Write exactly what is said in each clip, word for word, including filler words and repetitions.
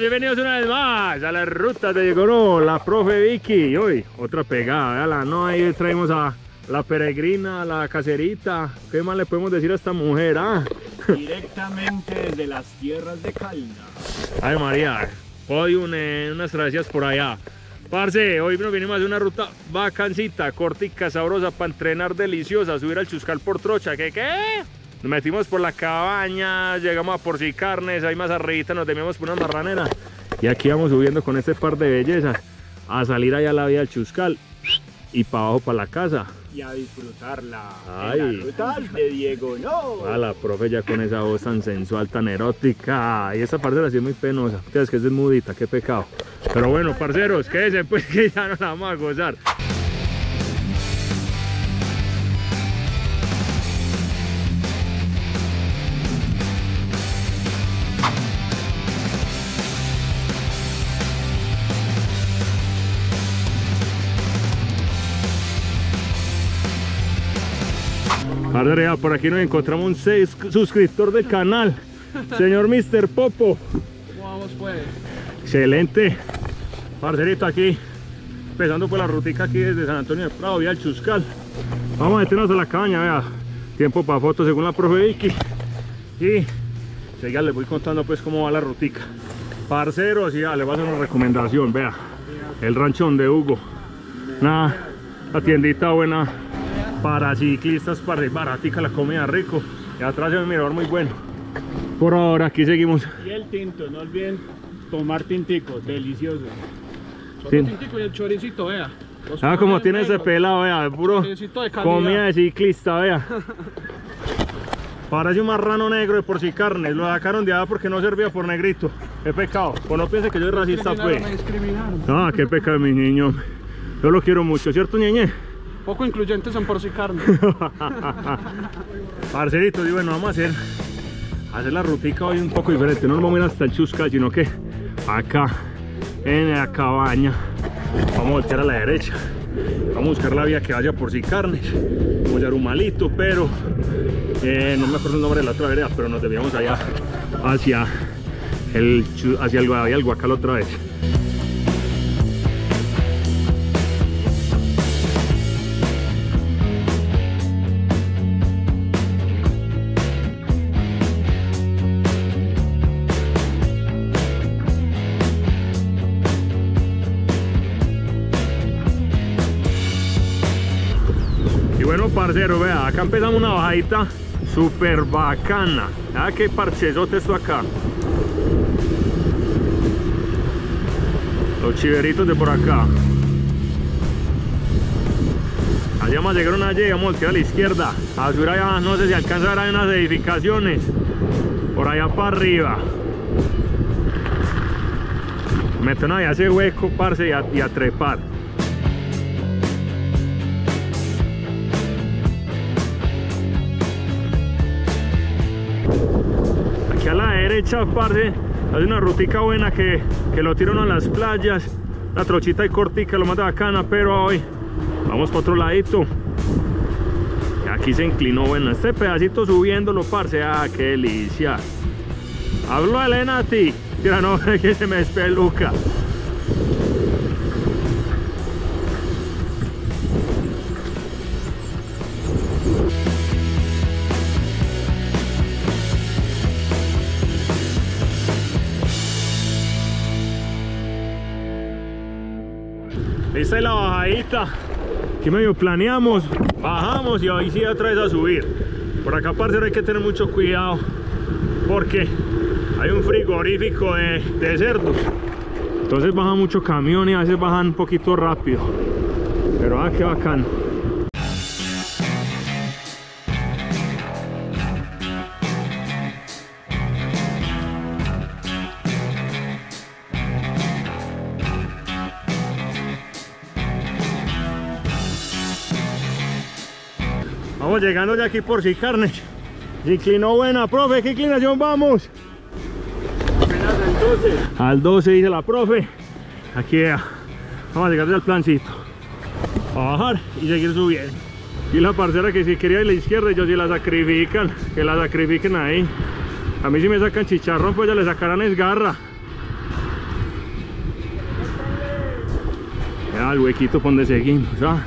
bienvenidos una vez más a las rutas de Diego, la profe Vicky. Y hoy, otra pegada, la no, ahí traemos a la peregrina, a la caserita. ¿Qué más le podemos decir a esta mujer? ¿Ah? Directamente desde las tierras de Calina. Ay, María, hoy un, eh, unas travesías por allá. Parce, hoy nos vinimos a hacer una ruta bacancita, cortica, sabrosa, para entrenar deliciosa, subir al Chuscal por trocha. ¿Qué qué? Nos metimos por la cabaña, llegamos a Porcicarnes, ahí más arribita nos debíamos por una marranera. Y aquí vamos subiendo con este par de bellezas a salir allá a la vía del Chuscal y para abajo para la casa. Y a disfrutarla. Ay, la ruta de Diego, no. A la profe ya con esa voz tan sensual, tan erótica. Y esta parte la sí es muy penosa. Es que es desmudita, qué pecado. Pero bueno, parceros, quédense pues que ya nos la vamos a gozar. Por aquí nos encontramos un seis suscriptor del canal, señor Mister Popo. ¿Cómo vamos pues? Excelente, parcerito, aquí empezando por la rutica aquí desde San Antonio de Prado, vía el Chuscal. Vamos a meternos a la cabaña, vea, tiempo para fotos según la profe Vicky. Y ya les voy contando pues cómo va la rutica. Parceros, y ya les voy a hacer una recomendación, vea, el ranchón de Hugo. Nada, la tiendita buena para ciclistas, para baratica, la comida rico, y atrás hay un mirador muy bueno. Por ahora aquí seguimos. Y el tinto, no olviden tomar tintico, delicioso. Solo Tint. tintico y el choricito, vea. Los ah, como tiene ese pelado, vea, es puro de comida de ciclista, vea. Parece un marrano negro de Porcicarnes, lo sacaron de allá porque no servía por negrito. Qué pecado, pues no piense que yo soy racista, pues. Me discriminaron. Ah, qué pecado mi niño. Yo lo quiero mucho, ¿cierto, ñeñe? Poco incluyentes en Porcicarnes. Parceritos, y bueno, vamos a hacer, hacer la rutica hoy un poco diferente. No nos vamos a ir hasta el Chuscal, sino que acá, en la cabaña, vamos a voltear a la derecha. Vamos a buscar la vía que vaya a Porcicarnes. Vamos a hallar un malito, pero eh, no me acuerdo el nombre de la otra vereda, pero nos debíamos allá hacia el, hacia el, hacia el Guacal otra vez. Parcero, vea, acá empezamos una bajadita súper bacana. Ah, qué parchezote esto acá. Los chiveritos de por acá. Allá vamos a llegar una Y, vamos a voltear a la izquierda. A subir allá, no sé si alcanza a ver, hay unas edificaciones. Por allá para arriba. Meto ahí a ese hueco, parce, y a, y a trepar. A la derecha, parce, hay una rutica buena que, que lo tira uno a las playas, la trochita y cortica, lo más de bacana, pero hoy vamos para otro ladito. Y aquí se inclinó, bueno, este pedacito subiéndolo, parce, ah, qué delicia. Hablo de Lenati, tira, no, que se me despeluca. Esta es la bajadita que medio planeamos, bajamos y ahí sí otra vez a subir. Por acá, parcero, hay que tener mucho cuidado porque hay un frigorífico de, de cerdos. Entonces bajan mucho camión y a veces bajan un poquito rápido. Pero ah, qué bacán. Vamos llegando de aquí por Porcicarnes. Inclinó buena, profe, ¿qué inclinación vamos? Apenas al doce. Al doce dice la profe. Aquí ya. Vamos a llegar al plancito. A bajar y seguir subiendo. Y la parcera que si quería ir a la izquierda, ellos sí la sacrifican. Que la sacrifiquen ahí. A mí si me sacan chicharrón, pues ya le sacarán esgarra. Mira el huequito por donde seguimos, ¿ah?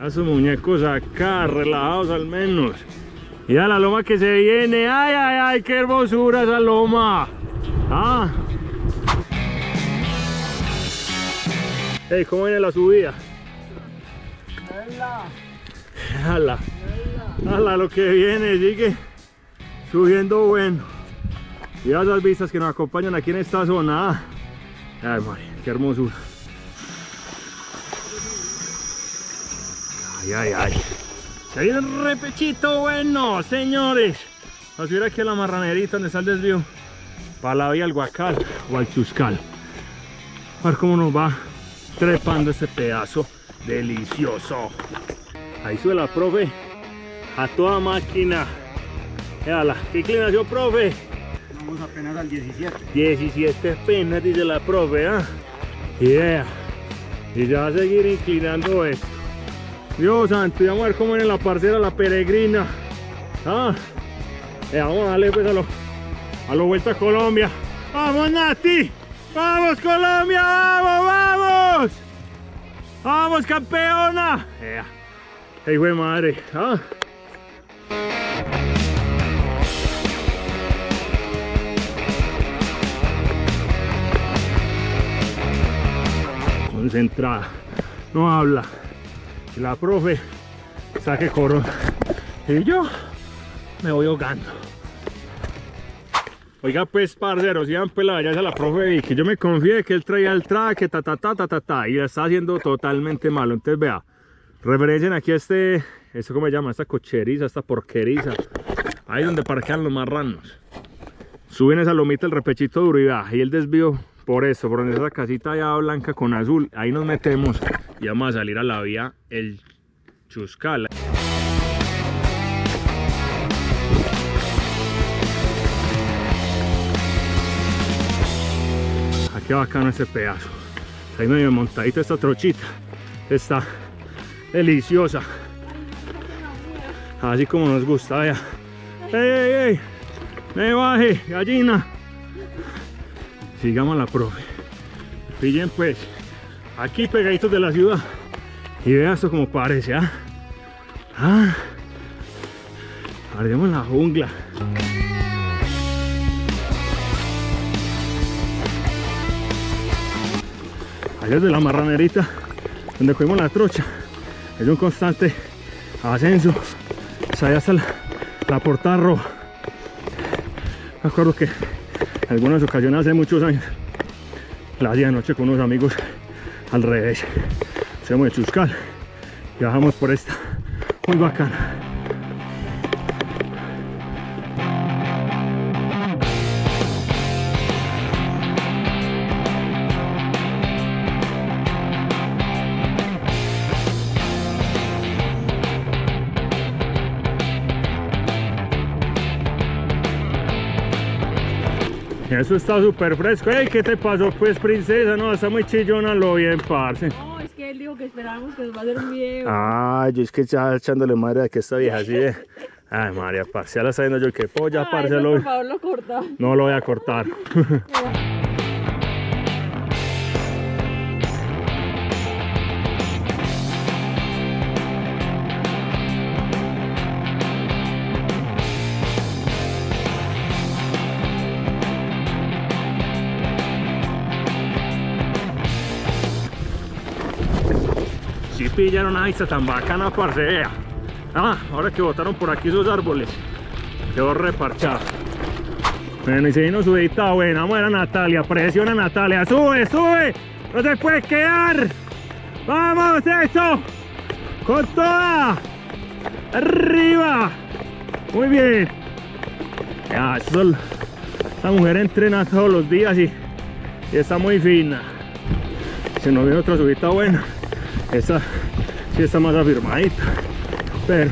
A sus muñecos acá, relajados al menos. Mira la loma que se viene. ¡Ay, ay, ay! ¡Qué hermosura esa loma! ¿Ah? Hey, ¿cómo viene la subida? ¡Hala! ¡Hala! ¡Hala! Lo que viene, sigue subiendo bueno. Mira las vistas que nos acompañan aquí en esta zona. ¡Ay, María! ¡Qué hermosura! ¡Ay, ay, ay! ¡Se viene un repechito bueno, señores! Vamos a subir aquí a la marranerita donde está el desvío para la vía al Guacal o al Chuscal. A ver cómo nos va trepando este pedazo delicioso. Ahí sube la profe a toda máquina. Véala, ¿qué inclinación, profe? Vamos apenas al diecisiete. diecisiete apenas, dice la profe, ¿eh? Yeah. Y ya va a seguir inclinando esto. Dios santo, y vamos a ver cómo viene la parcera, la peregrina. ¿Ah? Eh, vamos a darle pues a lo, a lo Vuelta a Colombia. ¡Vamos, Nati! ¡Vamos, Colombia! ¡Vamos, vamos! ¡Vamos, campeona! ¡Eh! ¡Ey, güey, madre! ¿Ah? Concentrada, no habla. Y la profe saque corona. Y yo me voy ahogando. Oiga pues, parceros, sigan pues la belleza a la profe Vicky. Yo me confié que él traía el traje, ta ta ta ta ta ta, y la está haciendo totalmente malo. Entonces vea, referencien aquí a este, esto como se llama, esta cocheriza, esta porqueriza, ahí donde parquean los marranos. Suben esa lomita, el repechito duro, y vea, y el desvío por eso, por donde esa casita ya blanca con azul, ahí nos metemos y vamos a salir a la vía el Chuscal. Qué bacano ese pedazo. Ahí medio montadita esta trochita. Está deliciosa. Así como nos gusta, vea. ¡Ey, ey, ey! ¡Me baje, gallina! Sigamos a la profe. Pillen pues, aquí pegaditos de la ciudad. Y vean esto como parece, ¿ah? ¿Ah? Guardemos la jungla. Desde la marranerita donde cogimos la trocha es un constante ascenso allá hasta la, la portada roja. Me acuerdo que en algunas ocasiones hace muchos años la hacía de noche con unos amigos al revés. Hacemos el Chuscal y bajamos por esta muy bacana. Eso está súper fresco. Ey, ¿qué te pasó pues, princesa? No, está muy chillona, lo bien, parce. No, es que él dijo que esperábamos que nos va a hacer un video. Ah, yo es que ya echándole madre a que esta vieja así de... Ay, María, parce, ya la está viendo yo que polla, ah, parce. Eso, lo... por favor, lo corta. No lo voy a cortar. Si pillaron a esta tan bacana, parcea. Ah, ahora que botaron por aquí esos árboles, quedó reparchado. Bueno, y se vino subidita buena. Vamos a ver a Natalia, presiona a Natalia. Sube, sube, no se puede quedar. Vamos, eso, con toda, arriba. Muy bien. Ya, eso, esta mujer entrena todos los días y, y está muy fina. Se nos viene otra subidita buena. Esta sí está más afirmadita, pero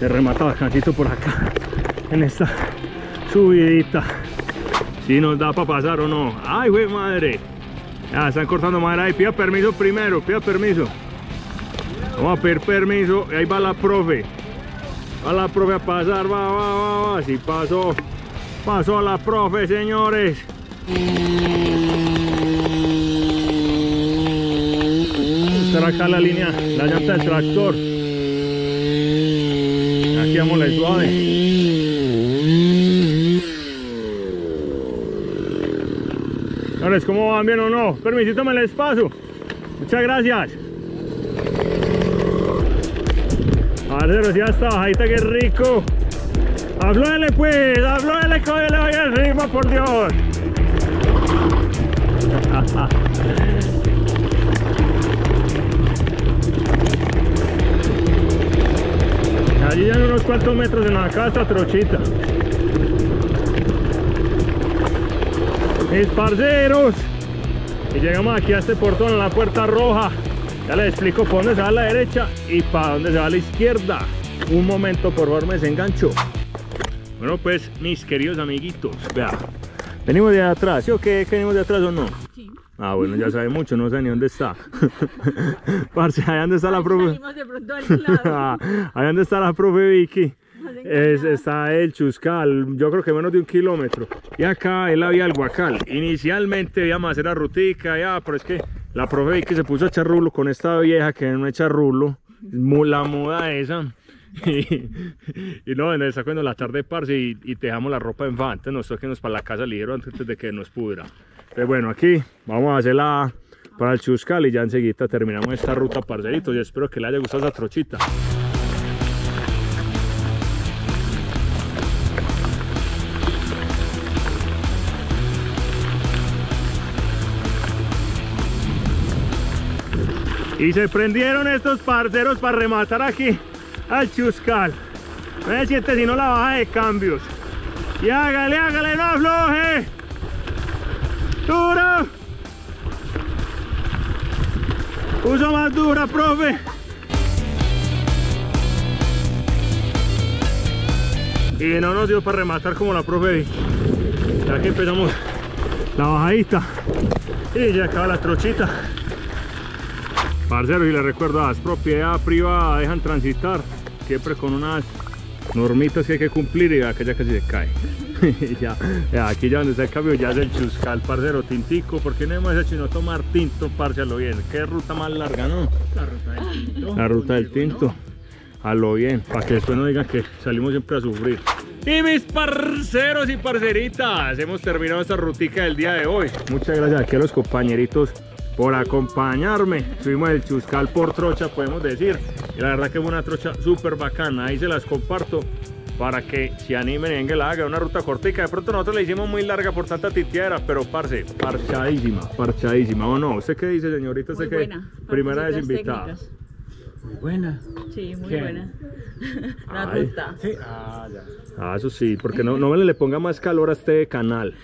se remata bacancito por acá en esta subidita. Si nos da para pasar o no. Ay, güey, madre. Ya están cortando madera. Ahí pida permiso primero, pida permiso. Vamos a pedir permiso. Ahí va la profe. Va la profe a pasar. Va, va, va, va. Si pasó, pasó la profe, señores. ajustar acá la línea, la llanta del tractor. Aquí vámonos suave. Señores, ¿cómo van? ¿Bien o no? Permisítame el espacio. Muchas gracias. A ver, ya está bajadita, que rico. Aflóele pues, aflóele, cógele ahí arriba, por Dios. Allí ya en unos cuantos metros de la casa trochita. Mis parceros, y llegamos aquí a este portón, a la puerta roja. Ya les explico para dónde se va a la derecha y para dónde se va a la izquierda. Un momento, por favor, me desengancho. Bueno, pues, mis queridos amiguitos, vea, venimos de atrás, ¿sí o qué? ¿Que venimos de atrás o no? Sí. Ah, bueno, ya sabe mucho, no sé ni dónde está. Parce, allá dónde está la profe. Venimos de pronto al lado. Allá dónde está la profe Vicky. Es, está el Chuscal, yo creo que menos de un kilómetro. Y acá es la vía del Guacal. Inicialmente íbamos a hacer la rutica, ya, pero es que la profe que se puso a echar rulo con esta vieja que no echa rulo, la moda esa. Y, y no, nos sacó en la tarde, parce, y, y te dejamos la ropa en fan. Entonces nos toquenos para la casa ligero antes de que nos pudra. Pero bueno, aquí vamos a hacer la para el Chuscal y ya enseguida terminamos esta ruta, parceritos. Yo espero que les haya gustado esa trochita. Y se prendieron estos parceros para rematar aquí al Chuscal. No se siente sino la baja de cambios. Y hágale, hágale, no afloje. Duro. Puso más dura, profe. Y no nos dio para rematar como la profe. Ya que empezamos la bajadita. Y ya acaba la trochita. Parceros, y les recuerdo, las propiedades privadas dejan transitar, siempre con unas normitas que hay que cumplir, y acá ya casi se cae. ya, ya, aquí ya donde está el cambio ya es el Chuscal, parcero, tintico, porque no hemos hecho sino tomar tinto, parce, a lo bien. ¿Qué ruta más larga, no? La ruta del tinto. La ruta del tinto, a lo bien, para que después no digan que salimos siempre a sufrir. Y mis parceros y parceritas, hemos terminado esta rutica del día de hoy. Muchas gracias aquí a los compañeritos por acompañarme. Subimos el Chuscal por trocha, podemos decir, y la verdad que es una trocha súper bacana. Ahí se las comparto para que se animen y vengan, la hagan una ruta cortica. De pronto nosotros la hicimos muy larga por tanta titiera, pero parce, parchadísima, parchadísima. ¿O no? ¿Usted qué dice, señorita? Muy buena. Primera vez invitada. Muy buena. Sí, muy ¿Qué? Buena. La ruta. Sí. Ah, ya. Ah, eso sí, porque no, no le ponga más calor a este canal.